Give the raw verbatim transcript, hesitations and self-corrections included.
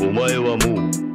Omae wa Mou.